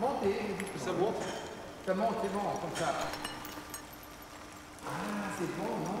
Montez, ça monte. Ça monte, c'est bon, comme ça. Ah, c'est bon, non?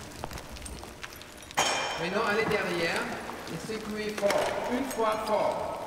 maintenant, allez derrière et secouez fort, une fois fort.